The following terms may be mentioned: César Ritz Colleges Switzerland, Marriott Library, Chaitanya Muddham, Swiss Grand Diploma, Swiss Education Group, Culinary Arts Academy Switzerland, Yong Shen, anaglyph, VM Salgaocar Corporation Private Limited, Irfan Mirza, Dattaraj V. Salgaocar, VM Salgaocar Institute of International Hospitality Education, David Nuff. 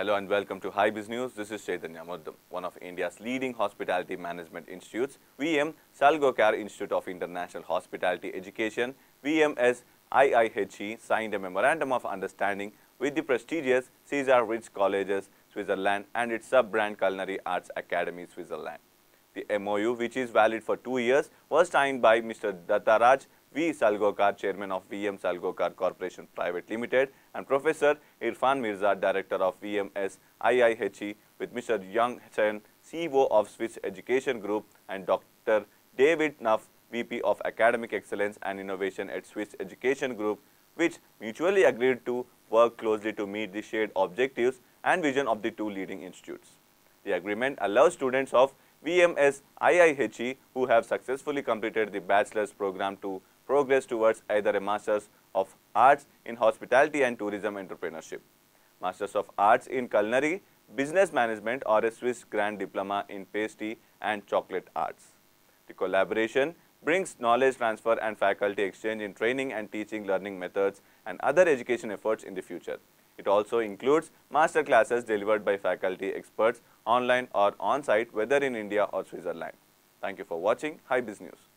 Hello and welcome to High Biz News. This is Chaitanya Muddham. One of India's leading hospitality management institutes, VM Salgaocar Institute of International Hospitality Education, VMSIIHE, signed a memorandum of understanding with the prestigious César Ritz Colleges Switzerland and its sub-brand Culinary Arts Academy Switzerland. The MOU, which is valid for 2 years, was signed by Mr. Dattaraj V. Salgaocar, Chairman of VM Salgaocar Corporation Private Limited, and Professor Irfan Mirza, Director of VMSIIHE, with Mr. Yong Shen, CEO of Swiss Education Group, and Dr. David Nuff, VP of Academic Excellence and Innovation at Swiss Education Group, which mutually agreed to work closely to meet the shared objectives and vision of the two leading institutes. The agreement allows students of VMSIIHE who have successfully completed the bachelor's program to progress towards either a Master's of Arts in Hospitality and Tourism Entrepreneurship, Master's of Arts in Culinary Business Management, or a Swiss Grand Diploma in Pastry and Chocolate Arts. The collaboration brings knowledge transfer and faculty exchange in training and teaching, learning methods and other education efforts in the future. It also includes master classes delivered by faculty experts online or on-site, whether in India or Switzerland. Thank you for watching High Biz News.